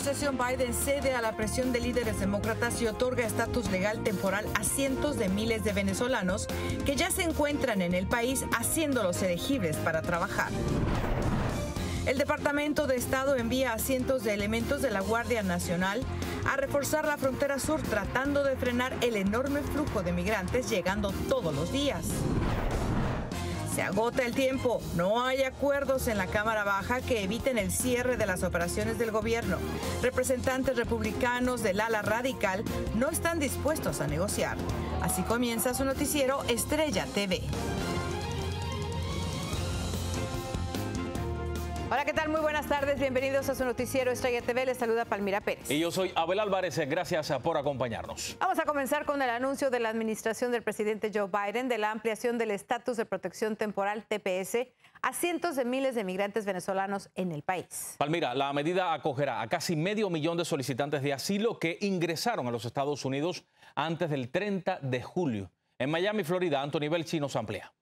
administración Biden cede a la presión de líderes demócratas y otorga estatus legal temporal a cientos de miles de venezolanos que ya se encuentran en el país, haciéndolos elegibles para trabajar. El Departamento de Estado envía a cientos de elementos de la Guardia Nacional a reforzar la frontera sur, tratando de frenar el enorme flujo de migrantes llegando todos los días. Se agota el tiempo. No hay acuerdos en la Cámara Baja que eviten el cierre de las operaciones del gobierno. Representantes republicanos del ala radical no están dispuestos a negociar. Así comienza su noticiero Estrella TV. Hola, ¿qué tal? Muy buenas tardes. Bienvenidos a su noticiero Estrella TV. Les saluda Palmira Pérez. Y yo soy Abel Álvarez. Gracias por acompañarnos. Vamos a comenzar con el anuncio de la administración del presidente Joe Biden de la ampliación del estatus de protección temporal TPS a cientos de miles de migrantes venezolanos en el país. Palmira, la medida acogerá a casi medio millón de solicitantes de asilo que ingresaron a los Estados Unidos antes del 30 de julio. En Miami, Florida, Antonio Belchi nos amplía.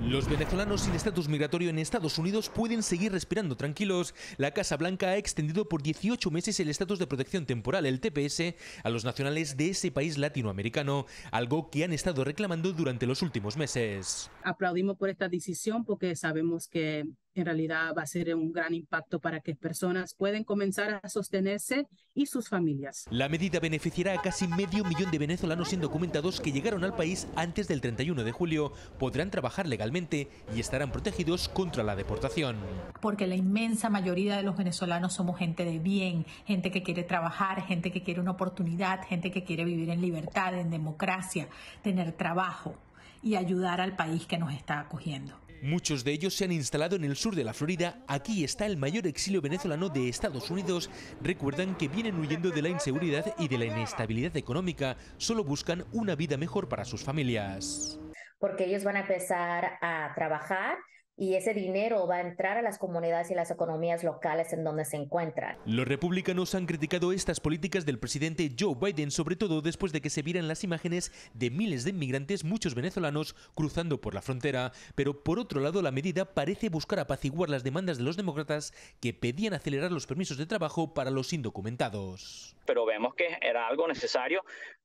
Los venezolanos sin estatus migratorio en Estados Unidos pueden seguir respirando tranquilos. La Casa Blanca ha extendido por 18 meses el estatus de protección temporal, el TPS, a los nacionales de ese país latinoamericano, algo que han estado reclamando durante los últimos meses. Aplaudimos por esta decisión porque sabemos que en realidad va a ser un gran impacto para que personas puedan comenzar a sostenerse y sus familias. La medida beneficiará a casi medio millón de venezolanos indocumentados que llegaron al país antes del 31 de julio. Podrán trabajar legalmente y estarán protegidos contra la deportación. Porque la inmensa mayoría de los venezolanos somos gente de bien, gente que quiere trabajar, gente que quiere una oportunidad, gente que quiere vivir en libertad, en democracia, tener trabajo y ayudar al país que nos está acogiendo. Muchos de ellos se han instalado en el sur de la Florida. Aquí está el mayor exilio venezolano de Estados Unidos. Recuerdan que vienen huyendo de la inseguridad y de la inestabilidad económica. Solo buscan una vida mejor para sus familias. Porque ellos van a empezar a trabajar y ese dinero va a entrar a las comunidades y las economías locales en donde se encuentran. Los republicanos han criticado estas políticas del presidente Joe Biden, sobre todo después de que se vieran las imágenes de miles de inmigrantes, muchos venezolanos, cruzando por la frontera. Pero por otro lado, la medida parece buscar apaciguar las demandas de los demócratas que pedían acelerar los permisos de trabajo para los indocumentados. Pero vemos que era algo necesario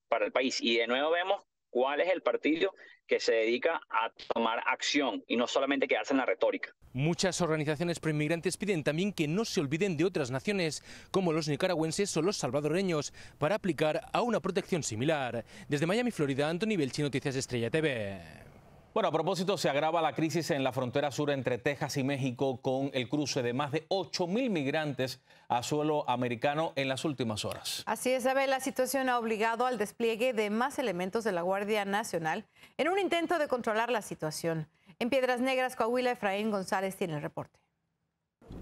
para el país y de nuevo vemos cuál es el partido que se dedica a tomar acción y no solamente quedarse en la retórica. Muchas organizaciones proinmigrantes piden también que no se olviden de otras naciones, como los nicaragüenses o los salvadoreños, para aplicar a una protección similar. Desde Miami, Florida, Antonio Belchi, Noticias Estrella TV. Bueno, a propósito, se agrava la crisis en la frontera sur entre Texas y México con el cruce de más de 8.000 migrantes a suelo americano en las últimas horas. Así es, Abel, la situación ha obligado al despliegue de más elementos de la Guardia Nacional en un intento de controlar la situación. En Piedras Negras, Coahuila, Efraín González tiene el reporte.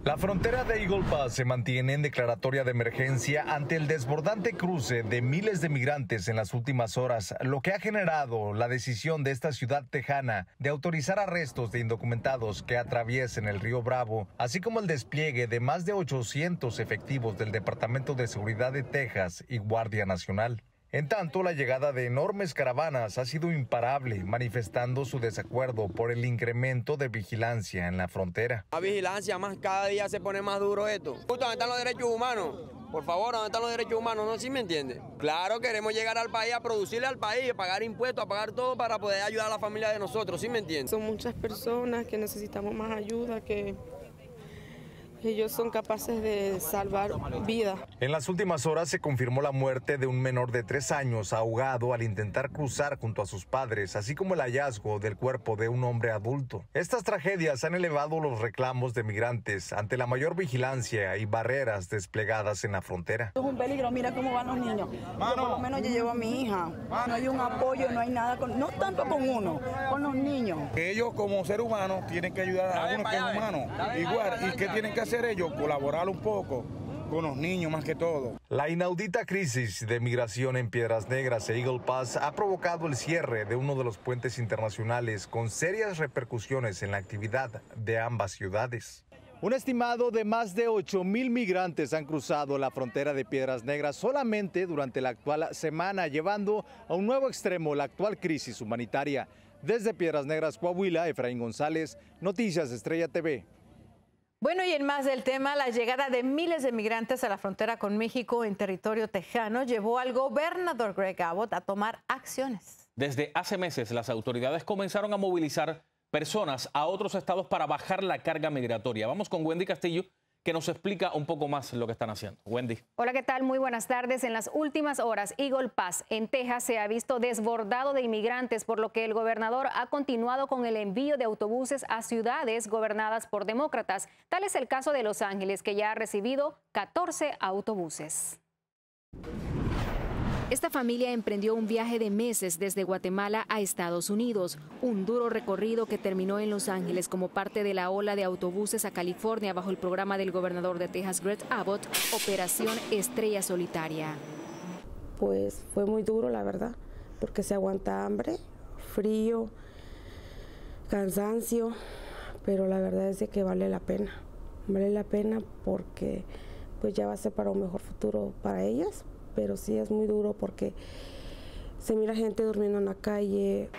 La frontera de Eagle Pass se mantiene en declaratoria de emergencia ante el desbordante cruce de miles de migrantes en las últimas horas, lo que ha generado la decisión de esta ciudad tejana de autorizar arrestos de indocumentados que atraviesen el río Bravo, así como el despliegue de más de 800 efectivos del Departamento de Seguridad de Texas y Guardia Nacional. En tanto, la llegada de enormes caravanas ha sido imparable, manifestando su desacuerdo por el incremento de vigilancia en la frontera. La vigilancia más cada día se pone más duro esto. ¿Dónde están los derechos humanos? Por favor, ¿dónde están los derechos humanos? No, ¿sí me entiende? Claro, queremos llegar al país, a producirle al país, a pagar impuestos, a pagar todo para poder ayudar a la familia de nosotros, ¿sí me entiende? Son muchas personas que necesitamos más ayuda, que ellos son capaces de salvar vidas. En las últimas horas se confirmó la muerte de un menor de 3 años ahogado al intentar cruzar junto a sus padres, así como el hallazgo del cuerpo de un hombre adulto. Estas tragedias han elevado los reclamos de migrantes ante la mayor vigilancia y barreras desplegadas en la frontera. Es un peligro, mira cómo van los niños. Yo por lo menos yo llevo a mi hija. No hay un apoyo, no hay nada, no tanto con uno, con los niños. Ellos como seres humanos tienen que ayudar a uno que es humano. Igual, ¿y qué tienen que hacer? Ellos colaborar un poco con los niños más que todo. La inaudita crisis de migración en Piedras Negras e Eagle Pass ha provocado el cierre de uno de los puentes internacionales con serias repercusiones en la actividad de ambas ciudades. Un estimado de más de 8.000 migrantes han cruzado la frontera de Piedras Negras solamente durante la actual semana, llevando a un nuevo extremo la actual crisis humanitaria. Desde Piedras Negras, Coahuila, Efraín González, Noticias Estrella TV. Bueno, y en más del tema, la llegada de miles de migrantes a la frontera con México en territorio tejano llevó al gobernador Greg Abbott a tomar acciones. Desde hace meses, las autoridades comenzaron a movilizar personas a otros estados para bajar la carga migratoria. Vamos con Wendy Castillo, que nos explica un poco más lo que están haciendo. Wendy. Hola, ¿qué tal? Muy buenas tardes. En las últimas horas, Eagle Pass, en Texas, se ha visto desbordado de inmigrantes, por lo que el gobernador ha continuado con el envío de autobuses a ciudades gobernadas por demócratas. Tal es el caso de Los Ángeles, que ya ha recibido 14 autobuses. Esta familia emprendió un viaje de meses desde Guatemala a Estados Unidos, un duro recorrido que terminó en Los Ángeles como parte de la ola de autobuses a California bajo el programa del gobernador de Texas, Greg Abbott, Operación Estrella Solitaria. Pues fue muy duro, la verdad, porque se aguanta hambre, frío, cansancio, pero la verdad es que vale la pena porque pues ya va a ser para un mejor futuro para ellas. Pero sí es muy duro porque se mira gente durmiendo en la calle.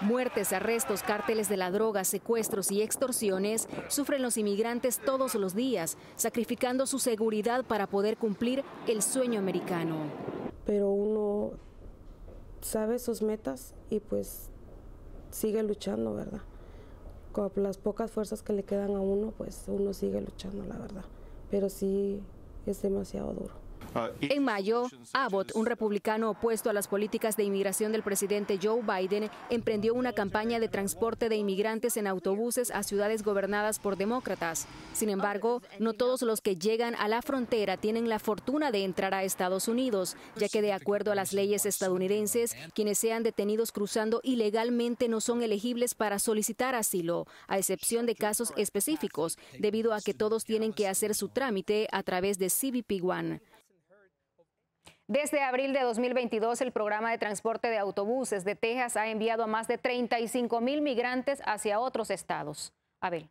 Muertes, arrestos, cárteles de la droga, secuestros y extorsiones sufren los inmigrantes todos los días, sacrificando su seguridad para poder cumplir el sueño americano. Pero uno sabe sus metas y pues sigue luchando, ¿verdad? Con las pocas fuerzas que le quedan a uno, pues uno sigue luchando, la verdad. Pero sí es demasiado duro. En mayo, Abbott, un republicano opuesto a las políticas de inmigración del presidente Joe Biden, emprendió una campaña de transporte de inmigrantes en autobuses a ciudades gobernadas por demócratas. Sin embargo, no todos los que llegan a la frontera tienen la fortuna de entrar a Estados Unidos, ya que de acuerdo a las leyes estadounidenses, quienes sean detenidos cruzando ilegalmente no son elegibles para solicitar asilo, a excepción de casos específicos, debido a que todos tienen que hacer su trámite a través de CBP One. Desde abril de 2022, el programa de transporte de autobuses de Texas ha enviado a más de 35,000 migrantes hacia otros estados. Abel.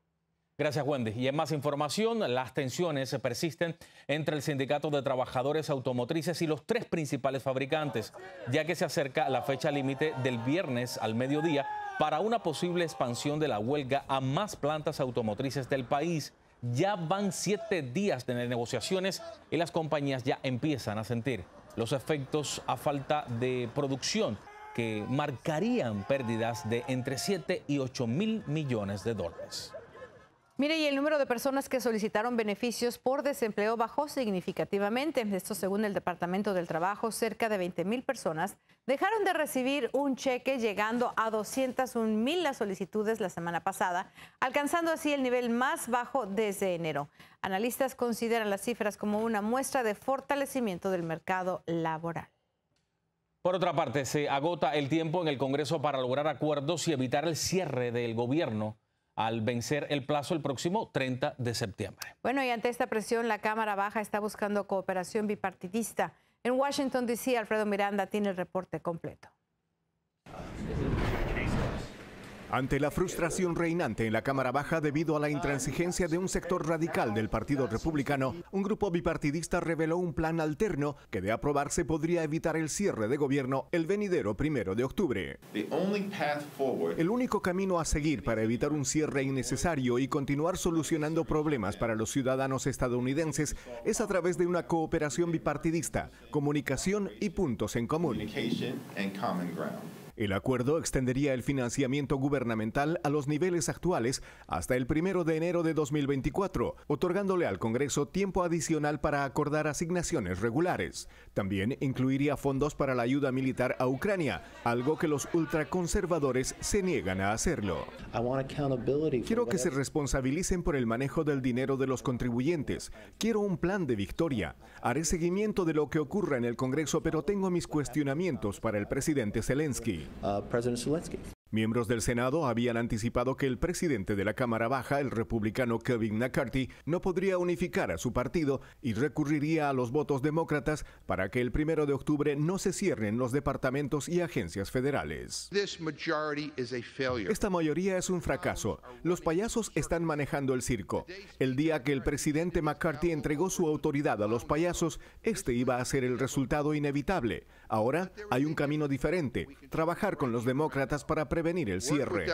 Gracias, Wendy. Y en más información, las tensiones persisten entre el Sindicato de Trabajadores Automotrices y los tres principales fabricantes, ya que se acerca la fecha límite del viernes al mediodía para una posible expansión de la huelga a más plantas automotrices del país. Ya van 7 días de negociaciones y las compañías ya empiezan a sentir los efectos a falta de producción que marcarían pérdidas de entre 7 y 8 mil millones de dólares. Mire, y el número de personas que solicitaron beneficios por desempleo bajó significativamente. Esto según el Departamento del Trabajo, cerca de 20,000 personas dejaron de recibir un cheque, llegando a 201,000 las solicitudes la semana pasada, alcanzando así el nivel más bajo desde enero. Analistas consideran las cifras como una muestra de fortalecimiento del mercado laboral. Por otra parte, se agota el tiempo en el Congreso para lograr acuerdos y evitar el cierre del gobierno al vencer el plazo el próximo 30 de septiembre. Bueno, y ante esta presión, la Cámara Baja está buscando cooperación bipartidista. En Washington, D.C., Alfredo Miranda tiene el reporte completo. Ante la frustración reinante en la Cámara Baja debido a la intransigencia de un sector radical del Partido Republicano, un grupo bipartidista reveló un plan alterno que, de aprobarse, podría evitar el cierre de gobierno el venidero 1 de octubre. El único camino a seguir para evitar un cierre innecesario y continuar solucionando problemas para los ciudadanos estadounidenses es a través de una cooperación bipartidista, comunicación y puntos en común. El acuerdo extendería el financiamiento gubernamental a los niveles actuales hasta el 1 de enero de 2024, otorgándole al Congreso tiempo adicional para acordar asignaciones regulares. También incluiría fondos para la ayuda militar a Ucrania, algo que los ultraconservadores se niegan a hacerlo. Quiero que se responsabilicen por el manejo del dinero de los contribuyentes. Quiero un plan de victoria. Haré seguimiento de lo que ocurra en el Congreso, pero tengo mis cuestionamientos para el presidente Zelensky. Miembros del Senado habían anticipado que el presidente de la Cámara Baja, el republicano Kevin McCarthy, no podría unificar a su partido y recurriría a los votos demócratas para que el 1 de octubre no se cierren los departamentos y agencias federales. Esta mayoría es un fracaso. Los payasos están manejando el circo. El día que el presidente McCarthy entregó su autoridad a los payasos, este iba a ser el resultado inevitable. Ahora hay un camino diferente, trabajar con los demócratas para prevenir el cierre.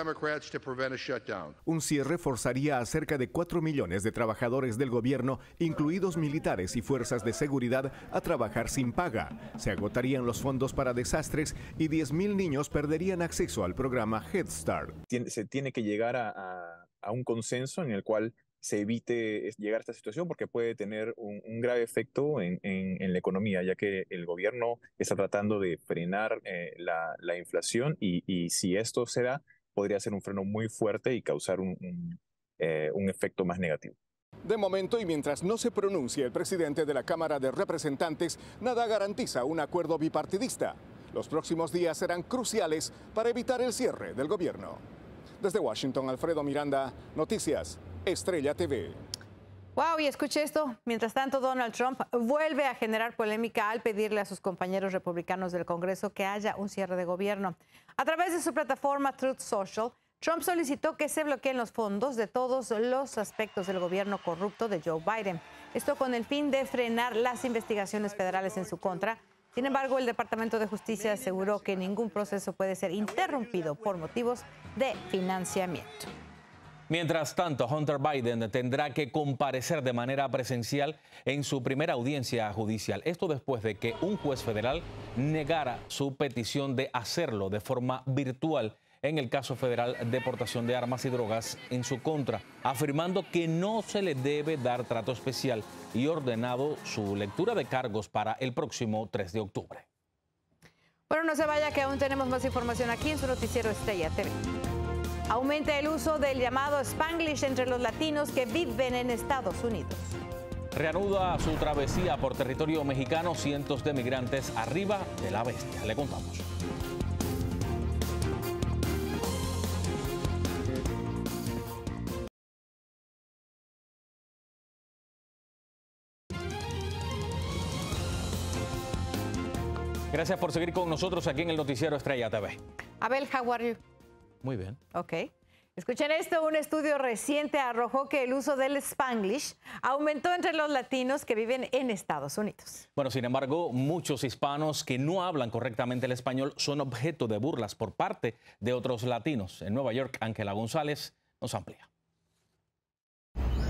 Un cierre forzaría a cerca de 4 millones de trabajadores del gobierno, incluidos militares y fuerzas de seguridad, a trabajar sin paga. Se agotarían los fondos para desastres y 10.000 niños perderían acceso al programa Head Start. Se tiene que llegar a un consenso en el cual se evite llegar a esta situación, porque puede tener un grave efecto en la economía, ya que el gobierno está tratando de frenar la inflación y si esto se da, podría ser un freno muy fuerte y causar un efecto más negativo. De momento, y mientras no se pronuncie el presidente de la Cámara de Representantes, nada garantiza un acuerdo bipartidista. Los próximos días serán cruciales para evitar el cierre del gobierno. Desde Washington, Alfredo Miranda, Noticias Estrella TV. Wow, y escuche esto. Mientras tanto, Donald Trump vuelve a generar polémica al pedirle a sus compañeros republicanos del Congreso que haya un cierre de gobierno. A través de su plataforma Truth Social, Trump solicitó que se bloqueen los fondos de todos los aspectos del gobierno corrupto de Joe Biden. Esto con el fin de frenar las investigaciones federales en su contra. Sin embargo, el Departamento de Justicia aseguró que ningún proceso puede ser interrumpido por motivos de financiamiento. Mientras tanto, Hunter Biden tendrá que comparecer de manera presencial en su primera audiencia judicial. Esto después de que un juez federal negara su petición de hacerlo de forma virtual en el caso federal de portación de armas y drogas en su contra, afirmando que no se le debe dar trato especial y ordenado su lectura de cargos para el próximo 3 de octubre. Bueno, no se vaya, que aún tenemos más información aquí en su noticiero Estrella TV. Aumenta el uso del llamado Spanglish entre los latinos que viven en Estados Unidos. Reanuda su travesía por territorio mexicano cientos de migrantes arriba de la bestia. Le contamos. Gracias por seguir con nosotros aquí en el noticiero Estrella TV. Abel, how are you? Muy bien. Ok. Escuchen esto, un estudio reciente arrojó que el uso del Spanglish aumentó entre los latinos que viven en Estados Unidos. Bueno, sin embargo, muchos hispanos que no hablan correctamente el español son objeto de burlas por parte de otros latinos. En Nueva York, Ángela González nos amplía.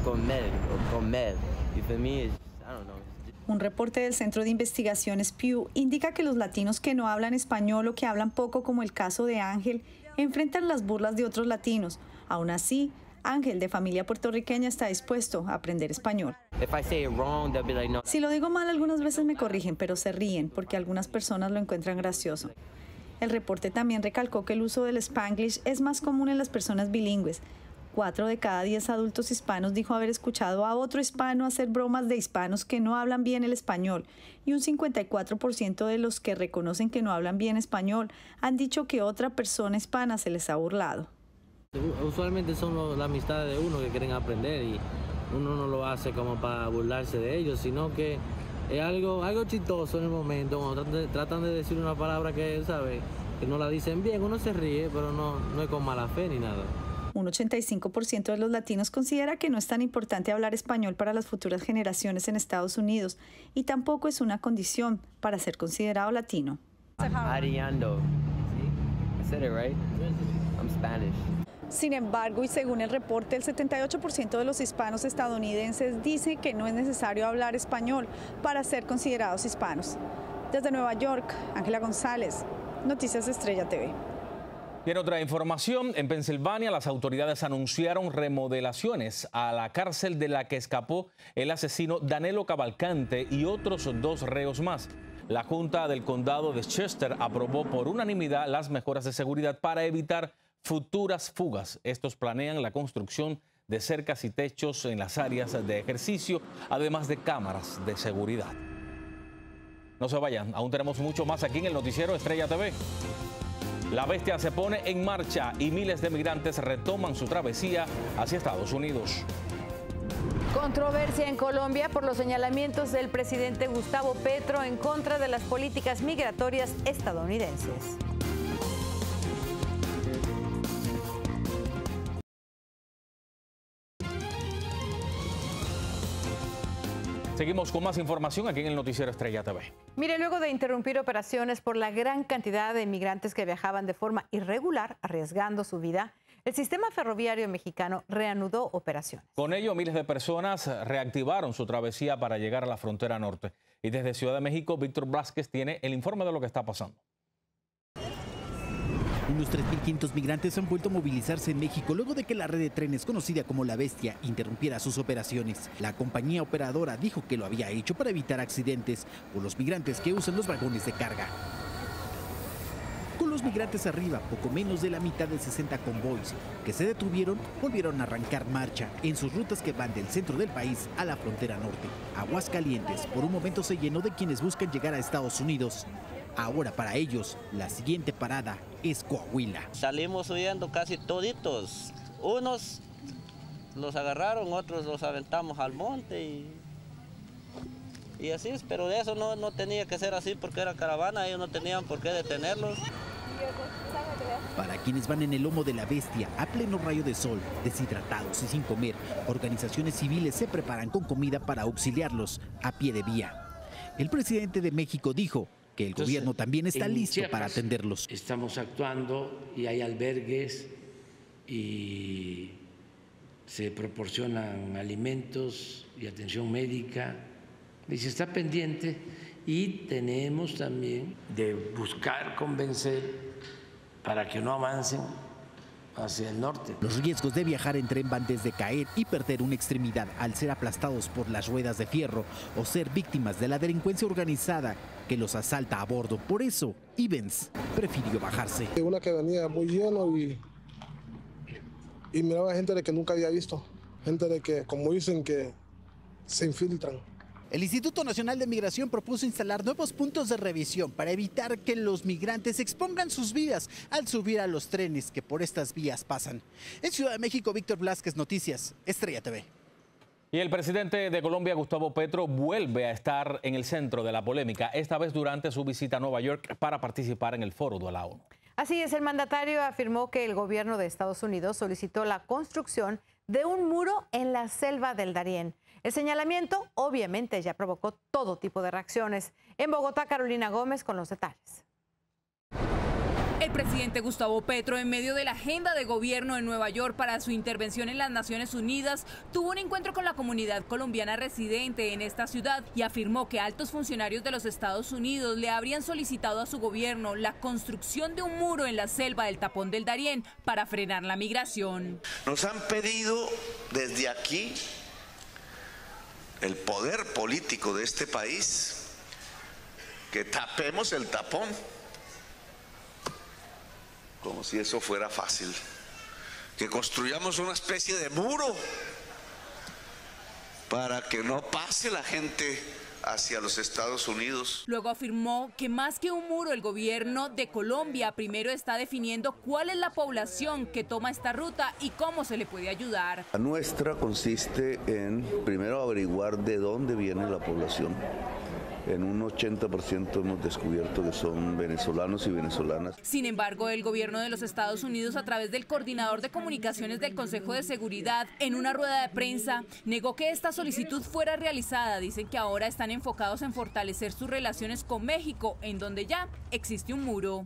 Comer. Y para mí es, I don't know. Un reporte del Centro de Investigaciones Pew indica que los latinos que no hablan español o que hablan poco, como el caso de Ángel, enfrentan las burlas de otros latinos. Aún así, Ángel, de familia puertorriqueña, está dispuesto a aprender español. Si lo digo mal, algunas veces me corrigen, pero se ríen porque algunas personas lo encuentran gracioso. El reporte también recalcó que el uso del Spanglish es más común en las personas bilingües. 4 de cada 10 adultos hispanos dijo haber escuchado a otro hispano hacer bromas de hispanos que no hablan bien el español, y un 54% de los que reconocen que no hablan bien español han dicho que otra persona hispana se les ha burlado. Usualmente son la amistad de uno que quieren aprender y uno no lo hace como para burlarse de ellos, sino que es algo chistoso en el momento, cuando tratan de decir una palabra que, ¿sabe?, que no la dicen bien, uno se ríe, pero no es con mala fe ni nada. Un 85% de los latinos considera que no es tan importante hablar español para las futuras generaciones en Estados Unidos y tampoco es una condición para ser considerado latino. Sin embargo, y según el reporte, el 78% de los hispanos estadounidenses dice que no es necesario hablar español para ser considerados hispanos. Desde Nueva York, Ángela González, Noticias Estrella TV. Y en otra información, en Pensilvania las autoridades anunciaron remodelaciones a la cárcel de la que escapó el asesino Danilo Cavalcante y otros 2 reos más. La Junta del Condado de Chester aprobó por unanimidad las mejoras de seguridad para evitar futuras fugas. Estos planean la construcción de cercas y techos en las áreas de ejercicio, además de cámaras de seguridad. No se vayan, aún tenemos mucho más aquí en el noticiero Estrella TV. La bestia se pone en marcha y miles de migrantes retoman su travesía hacia Estados Unidos. Controversia en Colombia por los señalamientos del presidente Gustavo Petro en contra de las políticas migratorias estadounidenses. Seguimos con más información aquí en el noticiero Estrella TV. Mire, luego de interrumpir operaciones por la gran cantidad de inmigrantes que viajaban de forma irregular, arriesgando su vida, el sistema ferroviario mexicano reanudó operaciones. Con ello, miles de personas reactivaron su travesía para llegar a la frontera norte. Y desde Ciudad de México, Víctor Blázquez tiene el informe de lo que está pasando. Unos 3.500 migrantes han vuelto a movilizarse en México luego de que la red de trenes conocida como La Bestia interrumpiera sus operaciones. La compañía operadora dijo que lo había hecho para evitar accidentes por los migrantes que usan los vagones de carga. Con los migrantes arriba, poco menos de la mitad de 60 convoys que se detuvieron volvieron a arrancar marcha en sus rutas que van del centro del país a la frontera norte. Aguascalientes por un momento se llenó de quienes buscan llegar a Estados Unidos. Ahora para ellos, la siguiente parada es Coahuila. Salimos huyendo casi toditos. Unos los agarraron, otros los aventamos al monte y así es. Pero eso no tenía que ser así porque era caravana, ellos no tenían por qué detenerlos. Para quienes van en el lomo de La Bestia, a pleno rayo de sol, deshidratados y sin comer, organizaciones civiles se preparan con comida para auxiliarlos a pie de vía. El presidente de México dijo que el gobierno también está listo para atenderlos. Estamos actuando y hay albergues y se proporcionan alimentos y atención médica. Y se está pendiente y tenemos también de buscar convencer para que no avancen hacia el norte. Los riesgos de viajar en tren van desde caer y perder una extremidad al ser aplastados por las ruedas de fierro o ser víctimas de la delincuencia organizada que los asalta a bordo. Por eso, Ivens prefirió bajarse. Una que venía muy lleno y miraba gente de que nunca había visto, gente de que, como dicen, que se infiltran. El Instituto Nacional de Migración propuso instalar nuevos puntos de revisión para evitar que los migrantes expongan sus vidas al subir a los trenes que por estas vías pasan. En Ciudad de México, Víctor Blázquez, Noticias Estrella TV. Y el presidente de Colombia, Gustavo Petro, vuelve a estar en el centro de la polémica, esta vez durante su visita a Nueva York para participar en el foro de la ONU. Así es, el mandatario afirmó que el gobierno de Estados Unidos solicitó la construcción de un muro en la selva del Darién. El señalamiento, obviamente, ya provocó todo tipo de reacciones. En Bogotá, Carolina Gómez con los detalles. El presidente Gustavo Petro, en medio de la agenda de gobierno en Nueva York para su intervención en las Naciones Unidas, tuvo un encuentro con la comunidad colombiana residente en esta ciudad y afirmó que altos funcionarios de los Estados Unidos le habrían solicitado a su gobierno la construcción de un muro en la selva del Tapón del Darién para frenar la migración. Nos han pedido desde aquí el poder político de este país que tapemos el tapón, como si eso fuera fácil, que construyamos una especie de muro para que no pase la gente hacia los Estados Unidos. Luego afirmó que más que un muro, el gobierno de Colombia primero está definiendo cuál es la población que toma esta ruta y cómo se le puede ayudar. La nuestra consiste en primero averiguar de dónde viene la población. En un 80% hemos descubierto que son venezolanos y venezolanas. Sin embargo, el gobierno de los Estados Unidos, a través del coordinador de comunicaciones del Consejo de Seguridad, en una rueda de prensa, negó que esta solicitud fuera realizada. Dicen que ahora están enfocados en fortalecer sus relaciones con México, en donde ya existe un muro.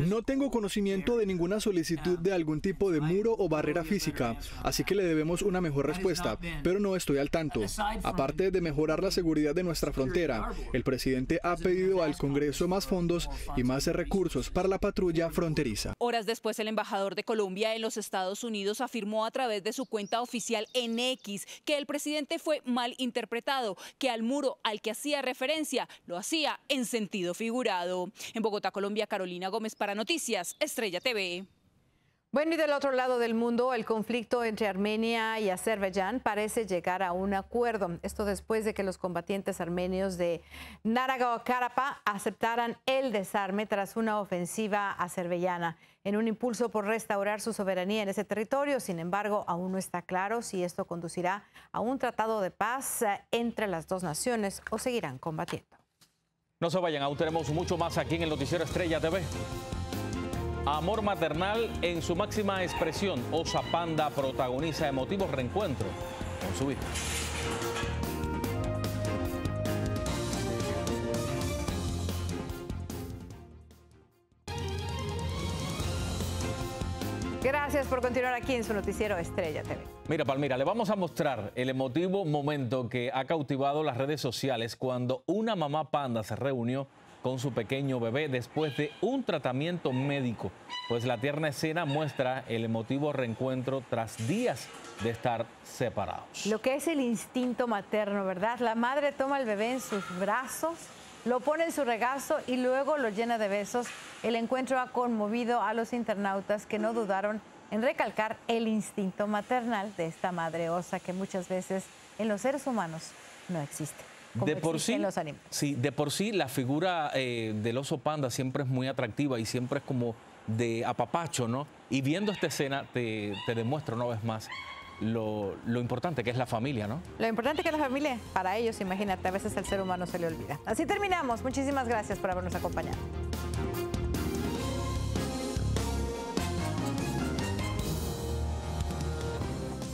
No tengo conocimiento de ninguna solicitud de algún tipo de muro o barrera física, así que le debemos una mejor respuesta, pero no estoy al tanto. Aparte de mejorar la seguridad de nuestra frontera, el presidente ha pedido al Congreso más fondos y más recursos para la patrulla fronteriza. Horas después, el embajador de Colombia en los Estados Unidos afirmó a través de su cuenta oficial en X que el presidente fue mal interpretado, que al muro al que hacía referencia lo hacía en sentido figurado. En Bogotá, Colombia, Carolina Gómez para Noticias Estrella TV. Bueno, y del otro lado del mundo, el conflicto entre Armenia y Azerbaiyán parece llegar a un acuerdo. Esto después de que los combatientes armenios de Nagorno Karabakh aceptaran el desarme tras una ofensiva azerbaiyana, en un impulso por restaurar su soberanía en ese territorio. Sin embargo, aún no está claro si esto conducirá a un tratado de paz entre las dos naciones o seguirán combatiendo. No se vayan, aún tenemos mucho más aquí en el noticiero Estrella TV. Amor maternal en su máxima expresión. Osa Panda protagoniza emotivos reencuentros con su hijo. Gracias por continuar aquí en su noticiero Estrella TV. Mira, Palmira, le vamos a mostrar el emotivo momento que ha cautivado las redes sociales cuando una mamá panda se reunió con su pequeño bebé después de un tratamiento médico. Pues la tierna escena muestra el emotivo reencuentro tras días de estar separados. Lo que es el instinto materno, ¿verdad? La madre toma al bebé en sus brazos, lo pone en su regazo y luego lo llena de besos. El encuentro ha conmovido a los internautas que no dudaron en recalcar el instinto maternal de esta madre osa que muchas veces en los seres humanos no existe. Como de por sí, en los animales. Sí, de por sí la figura del oso panda siempre es muy atractiva y siempre es como de apapacho, ¿no? Y viendo esta escena te demuestro una vez más lo importante que es la familia, ¿no? Lo importante que es la familia para ellos, imagínate, a veces al ser humano se le olvida. Así terminamos. Muchísimas gracias por habernos acompañado.